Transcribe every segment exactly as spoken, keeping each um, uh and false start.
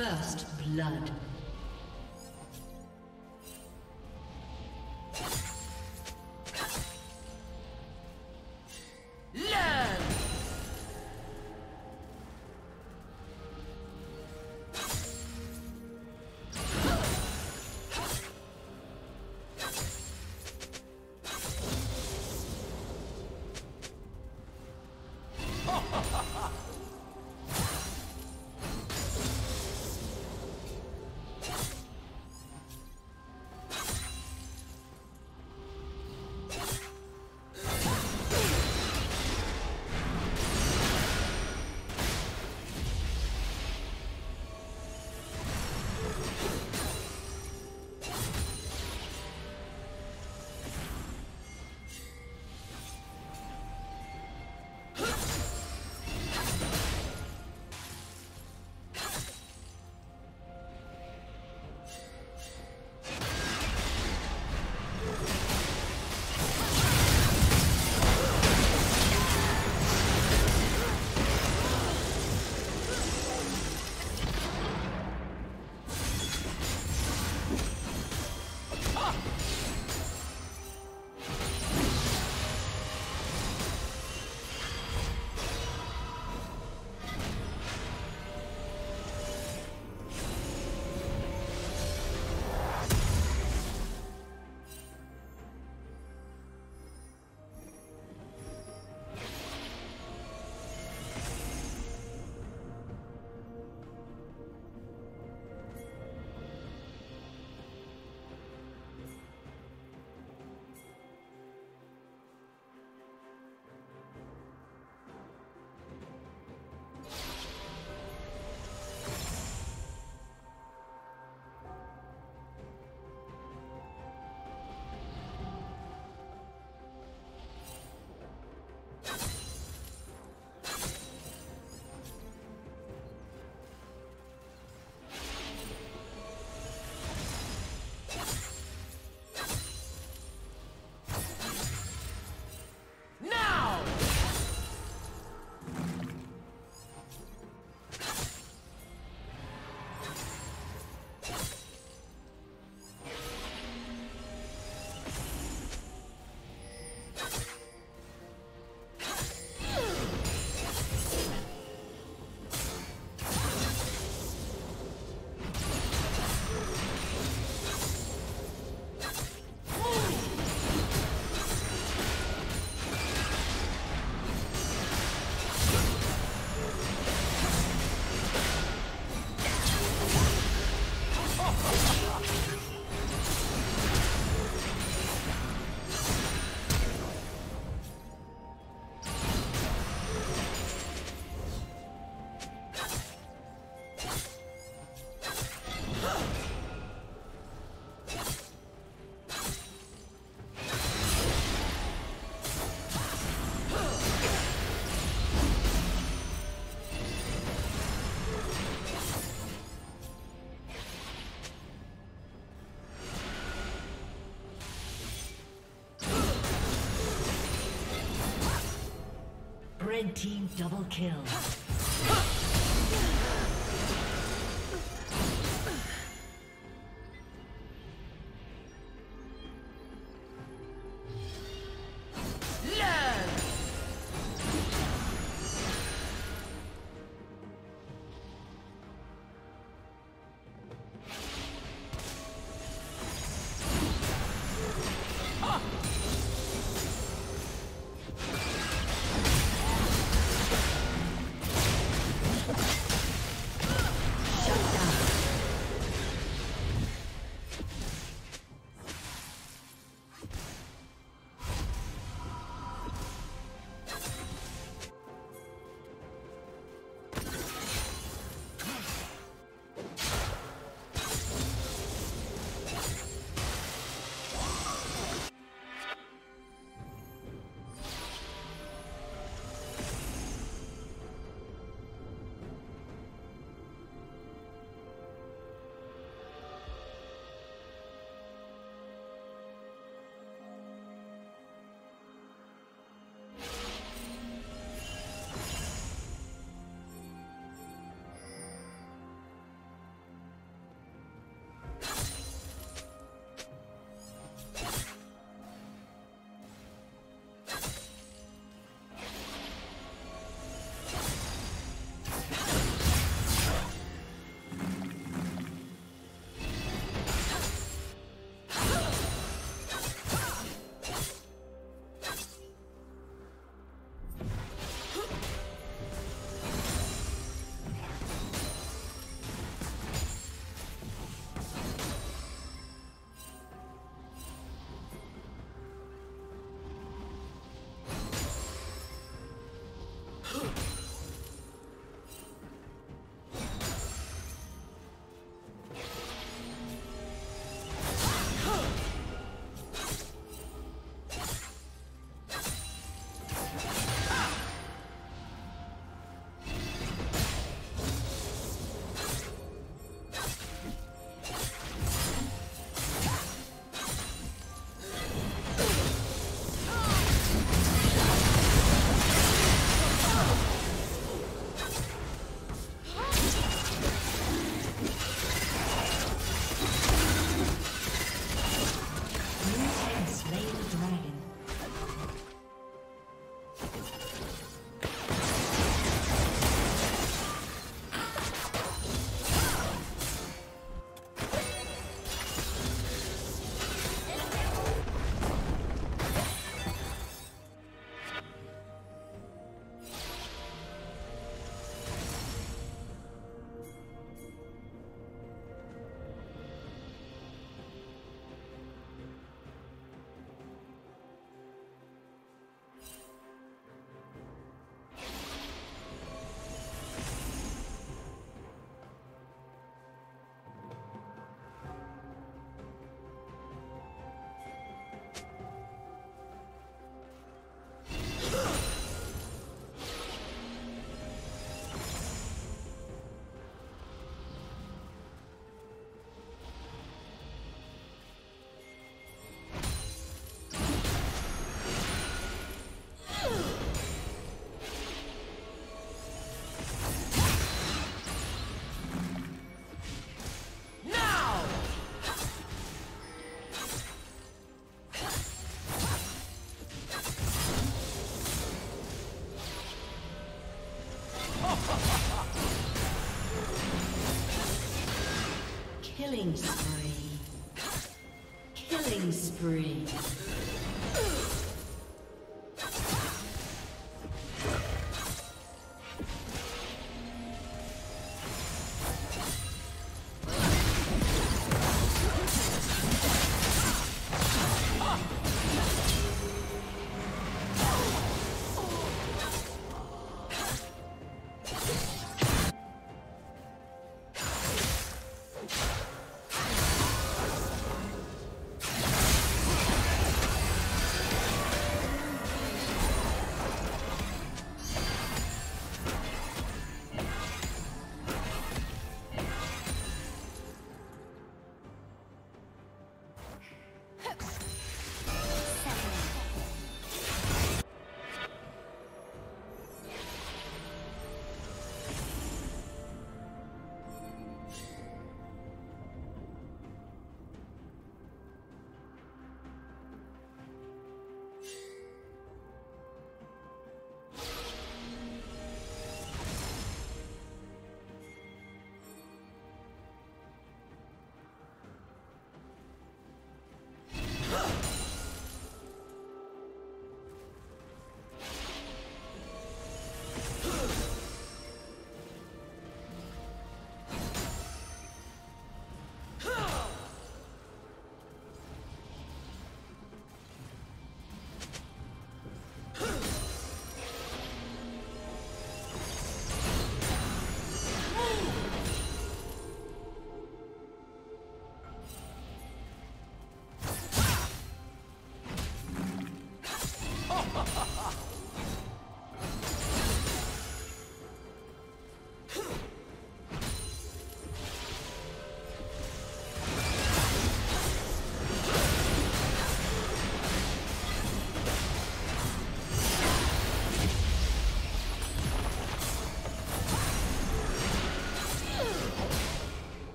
First blood. Red team double kill. Killing spree. Killing spree.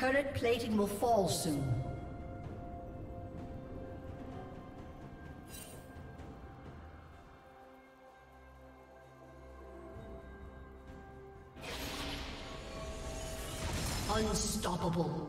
Turret plating will fall soon. Unstoppable.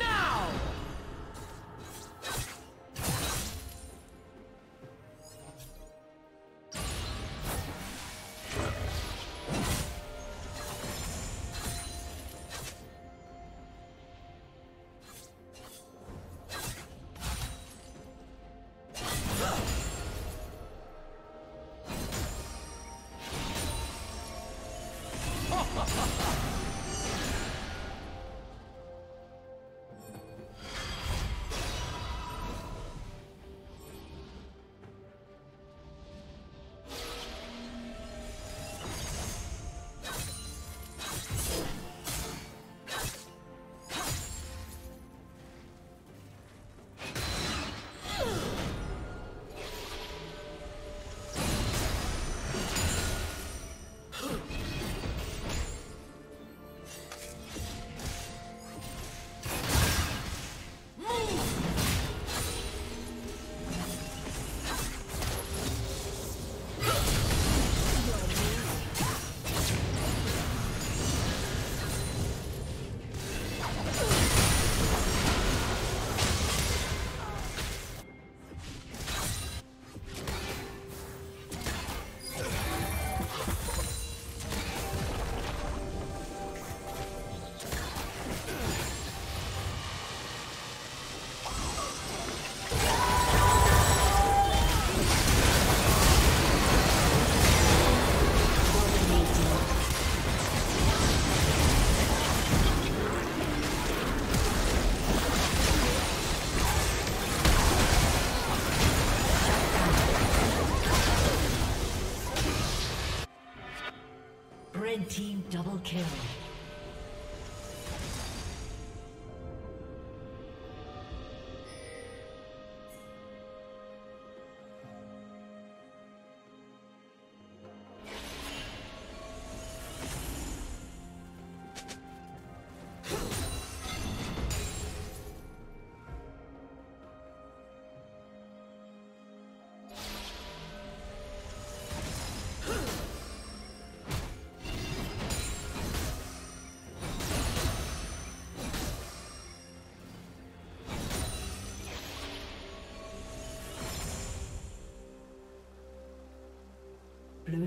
Now! Red team double kill. Blue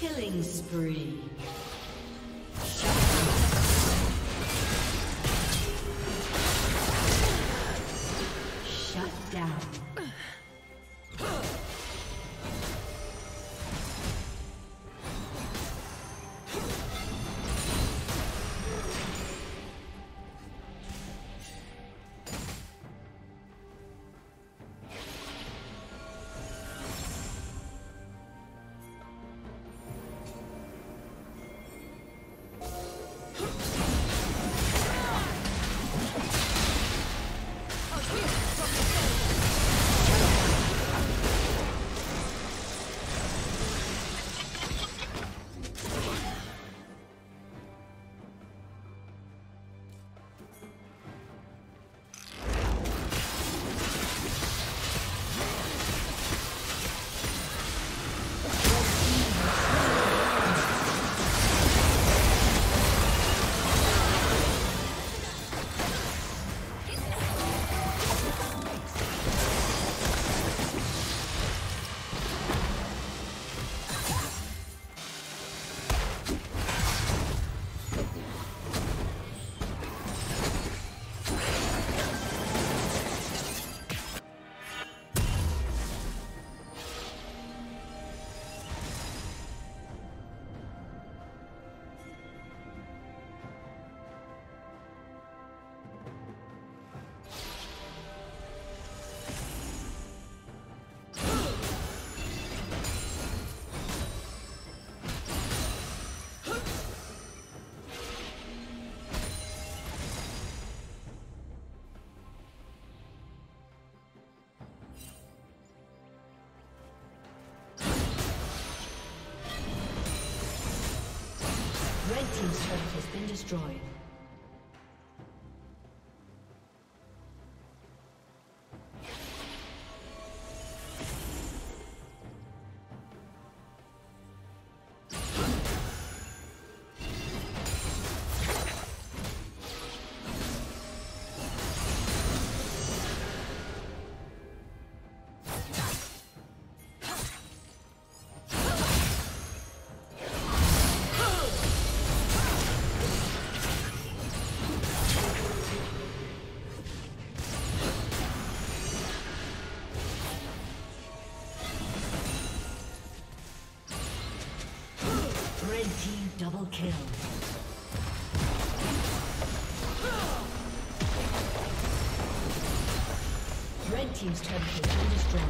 Killing spree. Shut down. Team's turret has been destroyed. Double kill. Red team's turret has been destroyed.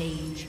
page.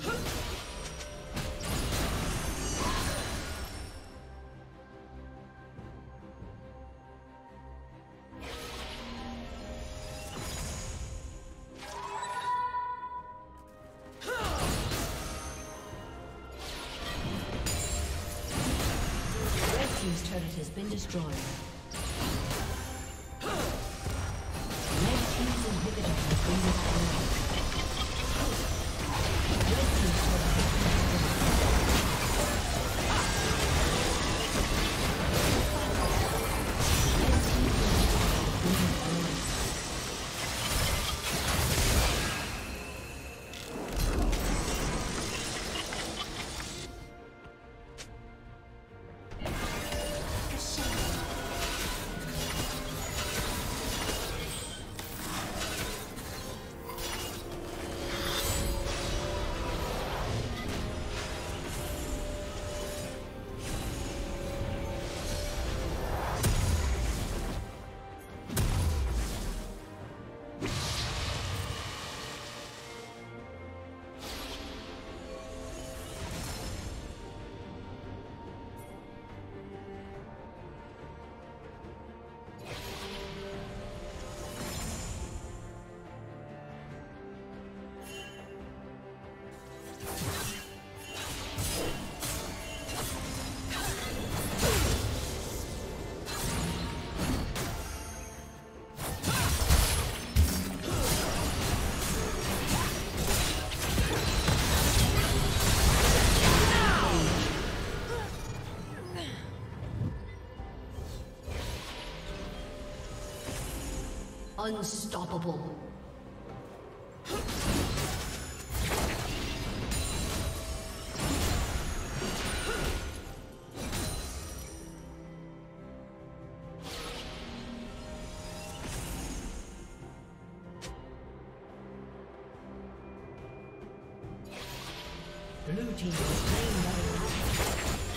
Unstoppable. Blue team is playing by